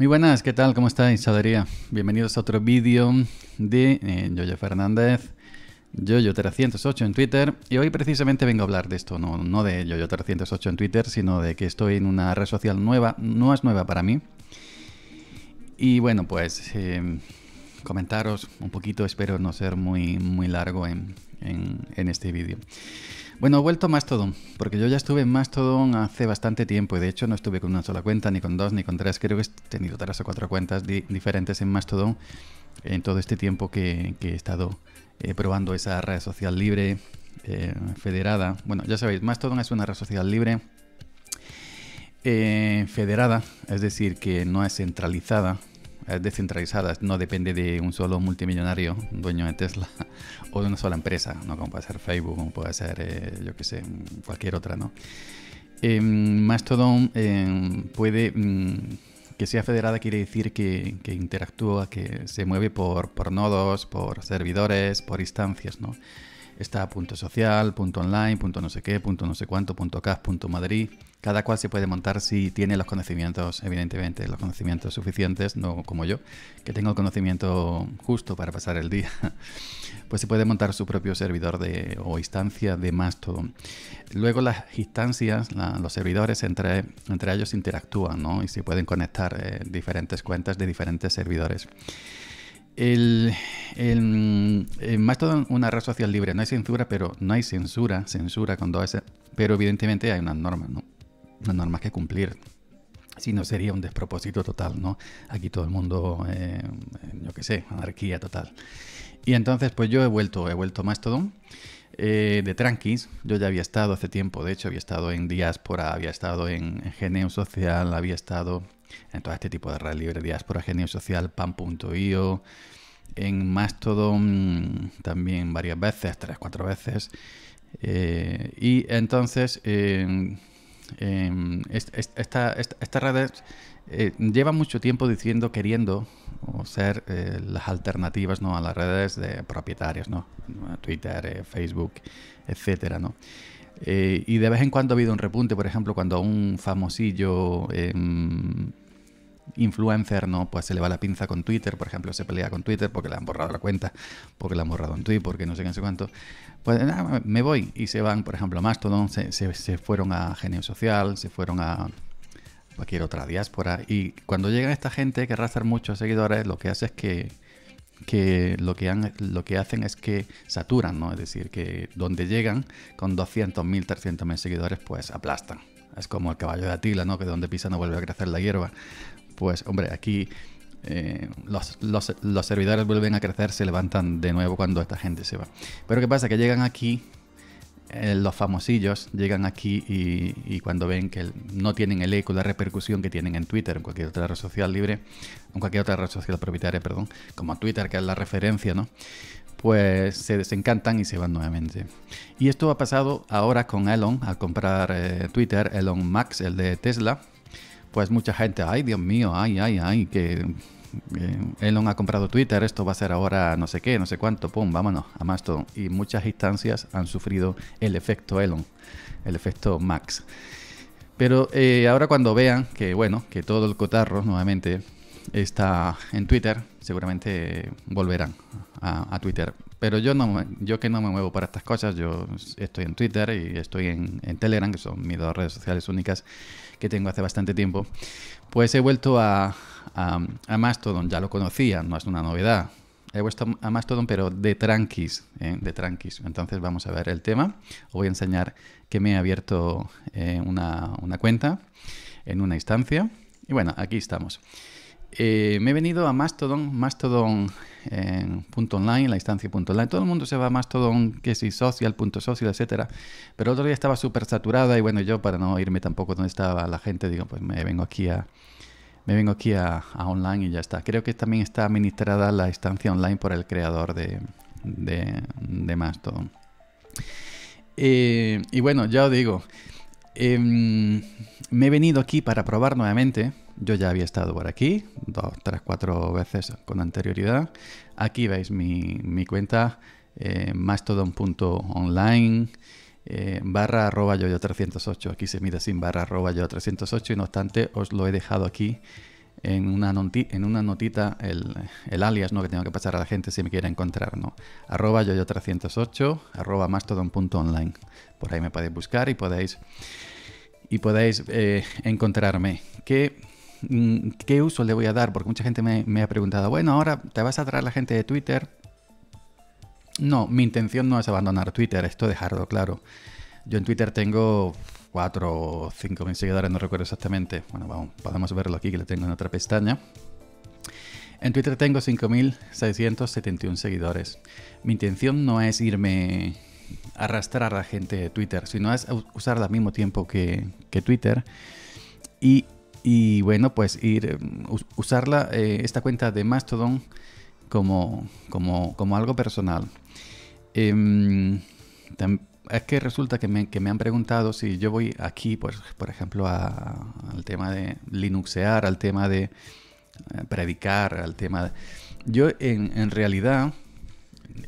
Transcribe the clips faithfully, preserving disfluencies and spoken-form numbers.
Muy buenas, ¿qué tal? ¿Cómo estáis, Sadería? Bienvenidos a otro vídeo de eh, Yoyo Fernández, yoyo trescientos ocho en Twitter. Y hoy precisamente vengo a hablar de esto, no, no de yoyo trescientos ocho en Twitter, sino de que estoy en una red social nueva, no es nueva para mí. Y bueno, pues eh, comentaros un poquito, espero no ser muy, muy largo en, en, en este vídeo. Bueno, he vuelto a Mastodon, porque yo ya estuve en Mastodon hace bastante tiempo y de hecho no estuve con una sola cuenta, ni con dos, ni con tres, creo que he tenido tres o cuatro cuentas di diferentes en Mastodon en todo este tiempo que, que he estado eh, probando esa red social libre, eh, federada. Bueno, ya sabéis, Mastodon es una red social libre, eh, federada, es decir, que no es centralizada, es descentralizada, no depende de un solo multimillonario dueño de Tesla o de una sola empresa, ¿no? Como puede ser Facebook, como puede ser, eh, yo qué sé, cualquier otra, ¿no? Eh, Mastodon eh, puede, mm, que sea federada quiere decir que, que interactúa, que se mueve por, por nodos, por servidores, por instancias, ¿no? Está punto social, punto online, punto no sé qué, punto no sé cuánto, punto cas, punto Madrid. Cada cual se puede montar si tiene los conocimientos, evidentemente, los conocimientos suficientes, no como yo, que tengo el conocimiento justo para pasar el día. Pues se puede montar su propio servidor de, o instancia de Mastodon. Luego las instancias, la, los servidores entre, entre ellos interactúan, ¿no? Y se pueden conectar eh, diferentes cuentas de diferentes servidores. El, el, el Mastodon, una red social libre, no hay censura, pero no hay censura, censura con dos S, pero evidentemente hay unas normas, ¿no? Unas normas que cumplir, si no sería un despropósito total, ¿no? Aquí todo el mundo, eh, yo qué sé, anarquía total. Y entonces, pues yo he vuelto, he vuelto a Mastodon eh, de tranquis, yo ya había estado hace tiempo, de hecho, había estado en Diaspora, había estado en G N U Social, había estado en todo este tipo de red libre, Diaspora, G N U Social, pan punto i o, en Mastodon también varias veces, tres, cuatro veces. Eh, y entonces, eh, eh, esta, esta, esta red eh, lleva mucho tiempo diciendo, queriendo o ser eh, las alternativas, ¿no?, a las redes de propietarias, ¿no? Twitter, eh, Facebook, etcétera, ¿no? Eh, y de vez en cuando ha habido un repunte, por ejemplo, cuando un famosillo eh, influencer, ¿no?, pues se le va la pinza con Twitter, por ejemplo, se pelea con Twitter porque le han borrado la cuenta, porque le han borrado en Twitter, porque no sé qué, no sé cuánto. Pues nada, me voy y se van, por ejemplo, a Mastodon, se, se, se fueron a G N U Social, se fueron a cualquier otra diáspora. Y cuando llega esta gente que arrastra muchos seguidores, lo que hace es que... que lo que, han, lo que hacen es que saturan, ¿no? Es decir, que donde llegan con doscientos mil, trescientos mil seguidores, pues aplastan. Es como el caballo de Atila, ¿no? Que donde pisa no vuelve a crecer la hierba. Pues, hombre, aquí eh, los, los, los servidores vuelven a crecer, se levantan de nuevo cuando esta gente se va. Pero ¿qué pasa? Que llegan aquí, eh, los famosillos llegan aquí y, y cuando ven que no tienen el eco, la repercusión que tienen en Twitter, en cualquier otra red social libre, en cualquier otra red social propietaria, perdón, como Twitter, que es la referencia, ¿no?, pues se desencantan y se van nuevamente. Y esto ha pasado ahora con Elon, al comprar eh, Twitter, Elon Musk, el de Tesla. Pues mucha gente, ay Dios mío, ay, ay, ay, que... Elon ha comprado Twitter, esto va a ser ahora no sé qué, no sé cuánto, pum, vámonos a Mastodon. Y muchas instancias han sufrido el efecto Elon, el efecto Max. Pero eh, ahora cuando vean que, bueno, que todo el cotarro nuevamente está en Twitter, seguramente volverán a, a Twitter. Pero yo, no, yo que no me muevo para estas cosas, yo estoy en Twitter y estoy en, en Telegram, que son mis dos redes sociales únicas que tengo hace bastante tiempo, pues he vuelto a... A, a Mastodon, ya lo conocía, no es una novedad. He vuelto a Mastodon, pero de tranquis, ¿eh? de tranquis. Entonces vamos a ver el tema. Os voy a enseñar que me he abierto eh, una, una cuenta en una instancia. Y bueno, aquí estamos. Eh, me he venido a Mastodon, Mastodon eh, punto online, la instancia punto online. Todo el mundo se va a Mastodon, que si social, punto social, etcétera. Pero el otro día estaba súper saturada y bueno, yo para no irme tampoco donde estaba la gente, digo, pues me vengo aquí a... Me vengo aquí a, a online y ya está. Creo que también está administrada la instancia online por el creador de, de, de Mastodon. Eh, y bueno, ya os digo, eh, me he venido aquí para probar nuevamente. Yo ya había estado por aquí dos, tres, cuatro veces con anterioridad. Aquí veis mi, mi cuenta, eh, mastodon punto online. Eh, barra arroba yoyo trescientos ocho, aquí se mide sin barra arroba yoyo trescientos ocho y no obstante os lo he dejado aquí en una, noti en una notita el, el alias, ¿no?, que tengo que pasar a la gente si me quiere encontrar, ¿no? Arroba yoyo trescientos ocho, arroba mastodon punto online. Por ahí me podéis buscar y podéis, y podéis eh, encontrarme. ¿Qué, ¿Qué uso le voy a dar? Porque mucha gente me, me ha preguntado, bueno, ahora te vas a traer la gente de Twitter. No, mi intención no es abandonar Twitter, esto dejarlo claro. Yo en Twitter tengo cuatro o cinco mil seguidores, no recuerdo exactamente. Bueno, vamos, podemos verlo aquí, que lo tengo en otra pestaña. En Twitter tengo cinco mil seiscientos setenta y uno seguidores. Mi intención no es irme a arrastrar a la gente de Twitter, sino es usarla al mismo tiempo que, que Twitter. Y, y bueno, pues ir usarla, eh, esta cuenta de Mastodon, como, como, como algo personal. Eh, también, es que resulta que me, que me han preguntado si yo voy aquí, pues, por ejemplo, a, al tema de linuxear, al tema de eh, predicar, al tema de... Yo en, en realidad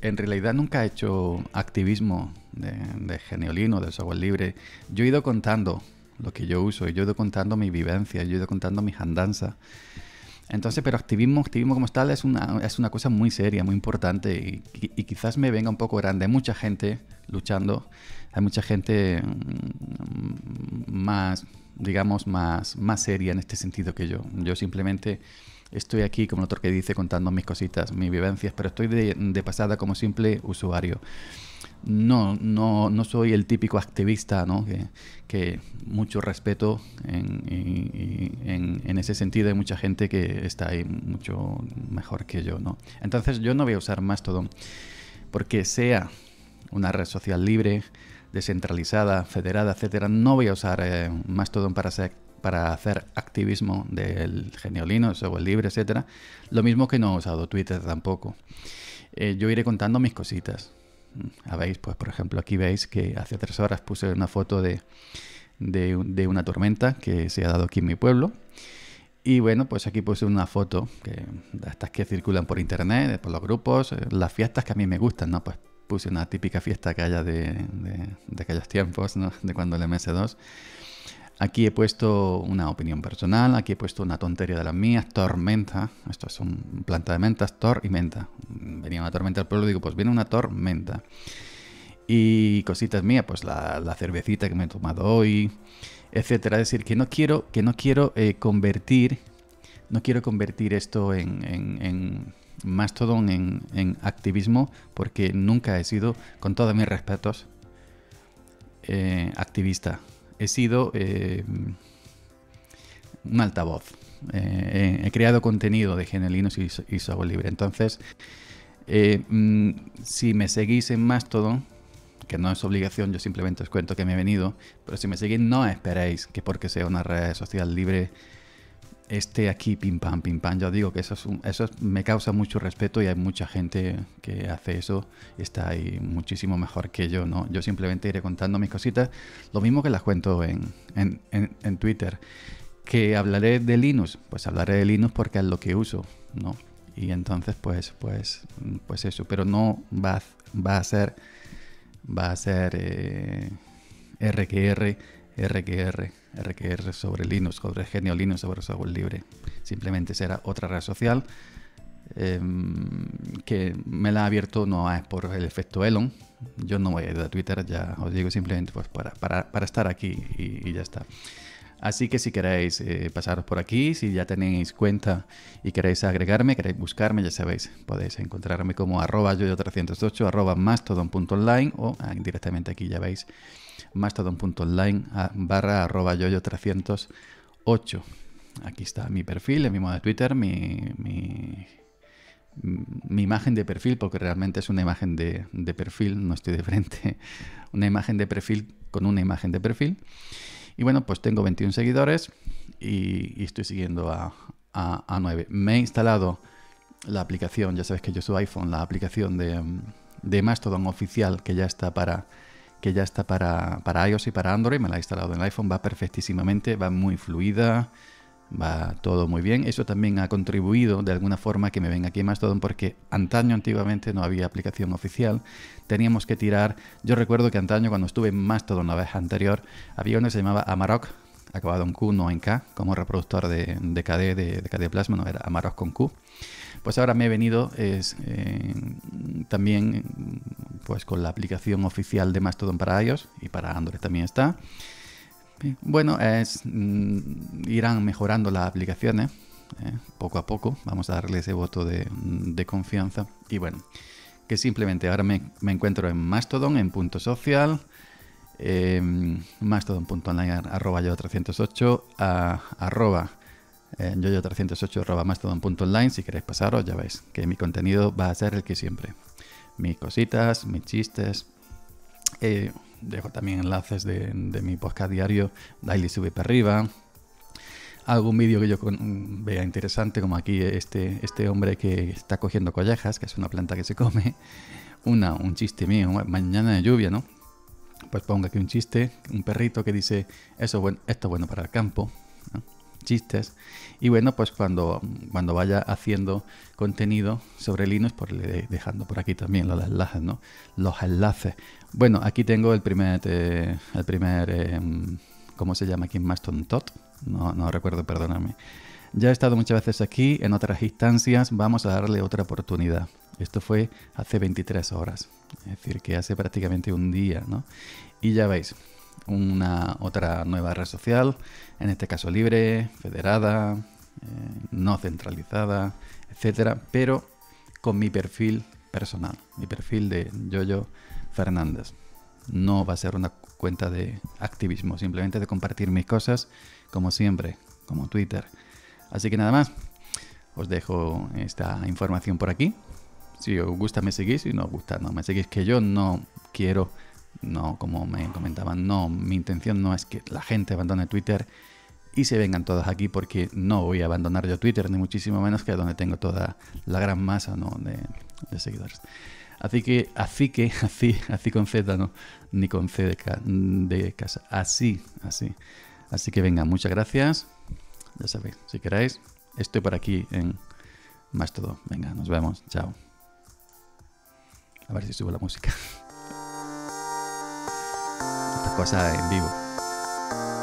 en realidad nunca he hecho activismo de, de G N U Lino, del software libre. Yo he ido contando lo que yo uso, yo he ido contando mi vivencia, yo he ido contando mis andanzas. Entonces, pero activismo, activismo como tal es una, es una cosa muy seria, muy importante y, y, y quizás me venga un poco grande. Hay mucha gente luchando, hay mucha gente más, digamos, más, más seria en este sentido que yo. Yo simplemente estoy aquí, como el otro que dice, contando mis cositas, mis vivencias, pero estoy de, de pasada como simple usuario. No, no, no soy el típico activista, ¿no? Que, que mucho respeto en, y, y, en, en ese sentido. Hay mucha gente que está ahí mucho mejor que yo, ¿no? Entonces yo no voy a usar Mastodon porque sea una red social libre, descentralizada, federada, etcétera. No voy a usar eh, Mastodon para ser, para hacer activismo del G N U Linux o el libre, etcétera. Lo mismo que no he usado Twitter tampoco. Eh, yo iré contando mis cositas. Habéis, pues por ejemplo, aquí veis que hace tres horas puse una foto de, de, de una tormenta que se ha dado aquí en mi pueblo. Y bueno, pues aquí puse una foto que, de estas que circulan por internet, por los grupos, las fiestas que a mí me gustan, ¿no? Pues puse una típica fiesta que haya de, de, de aquellos tiempos, ¿no? De cuando el M S dos. Aquí he puesto una opinión personal, aquí he puesto una tontería de las mías, tormenta. Esto es un planta de mentas, tor y menta. Venía una tormenta al pueblo, digo, pues viene una tormenta. Y cositas mías, pues la, la cervecita que me he tomado hoy, etcétera. Es decir, que no quiero, que no quiero eh, convertir, no quiero convertir esto en, en, en Mastodon, en, en activismo, porque nunca he sido, con todos mis respetos, eh, activista. He sido eh, un altavoz, eh, he, he creado contenido de G N U Linux y, y software libre. Entonces, eh, si me seguís en Mastodon, que no es obligación, yo simplemente os cuento que me he venido, pero si me seguís no esperéis que porque sea una red social libre esté aquí pim pam, pim pam. Yo digo que eso, es un, eso es, me causa mucho respeto y hay mucha gente que hace eso y está ahí muchísimo mejor que yo, ¿no? Yo simplemente iré contando mis cositas, lo mismo que las cuento en, en, en, en Twitter. ¿Que hablaré de Linux? Pues hablaré de Linux porque es lo que uso, ¿no? Y entonces pues, pues, pues eso, pero no va a, va a ser, va a ser eh, R Q R, R Q R, R Q R sobre Linux, sobre G N U Linux, sobre software libre. Simplemente será otra red social eh, que me la ha abierto, no es por el efecto Elon. Yo no voy a ir a Twitter, ya os digo, simplemente pues para, para, para estar aquí y, y ya está. Así que si queréis eh, pasaros por aquí, si ya tenéis cuenta y queréis agregarme, queréis buscarme, ya sabéis, podéis encontrarme como arroba yoyo trescientos ocho, arroba mastodon punto online o ah, directamente aquí ya veis mastodon punto online barra arroba yoyo trescientos ocho. Aquí está mi perfil, el mismo de Twitter, mi, mi, mi imagen de perfil, porque realmente es una imagen de, de perfil, no estoy de frente, una imagen de perfil con una imagen de perfil. Y bueno, pues tengo veintiún seguidores y, y estoy siguiendo a, a, a nueve. Me he instalado la aplicación, ya sabéis que yo uso iPhone, la aplicación de, de Mastodon oficial que ya está para que ya está para, para iOS y para Android. Me la he instalado en el iPhone, va perfectísimamente, va muy fluida, va todo muy bien. Eso también ha contribuido de alguna forma que me venga aquí Mastodon, porque antaño, antiguamente, no había aplicación oficial. Teníamos que tirar... Yo recuerdo que antaño, cuando estuve en Mastodon la vez anterior, había uno que se llamaba Amarok, acabado en Q, no en K, como reproductor de, de K D E, de, de K D E Plasma, no era Amarok con Q. Pues ahora me he venido es, eh, también pues con la aplicación oficial de Mastodon para iOS, y para Android también está. Bueno, es, mm, irán mejorando las aplicaciones eh, poco a poco, vamos a darle ese voto de, de confianza. Y bueno, que simplemente ahora me, me encuentro en Mastodon, en punto social, eh, mastodon punto online arroba yoyo trescientos ocho, a, arroba eh, yoyo trescientos ocho arroba mastodon punto online. Si queréis pasaros, ya veis que mi contenido va a ser el que siempre, mis cositas, mis chistes. eh, Dejo también enlaces de, de mi podcast diario, Daily Sube para Arriba. Algún vídeo que yo con, vea interesante, como aquí este, este hombre que está cogiendo collejas, que es una planta que se come. Una, un chiste mío, mañana de lluvia, ¿no? Pues pongo aquí un chiste, un perrito que dice, eso bueno, esto es bueno para el campo, ¿no? Chistes. Y bueno, pues cuando, cuando vaya haciendo contenido sobre Linux, por le dejando por aquí también los enlaces, ¿no? Los enlaces. Bueno, aquí tengo el primer, eh, el primer eh, ¿cómo se llama aquí? Mastodon Tot. No, no recuerdo, perdóname. Ya he estado muchas veces aquí, en otras instancias, vamos a darle otra oportunidad. Esto fue hace veintitrés horas, es decir, que hace prácticamente un día, ¿no? Y ya veis, una otra nueva red social, en este caso libre, federada, eh, no centralizada, etcétera, pero con mi perfil personal, mi perfil de Yoyo Fernández. No va a ser una cuenta de activismo, simplemente de compartir mis cosas, como siempre, como Twitter. Así que nada más, os dejo esta información por aquí. Si os gusta me seguís, si no os gusta no me seguís, que yo no quiero, no, como me comentaban, no, mi intención no es que la gente abandone Twitter y se vengan todas aquí, porque no voy a abandonar yo Twitter, ni muchísimo menos, que donde tengo toda la gran masa, ¿no?, de, de seguidores. Así que, así que, así, así con Z, no, ni con C de, ca, de casa, así, así. Así que venga, muchas gracias, ya sabéis, si queráis, estoy por aquí en Mastodon. Venga, nos vemos, chao. A ver si subo la música. Esta cosa en vivo.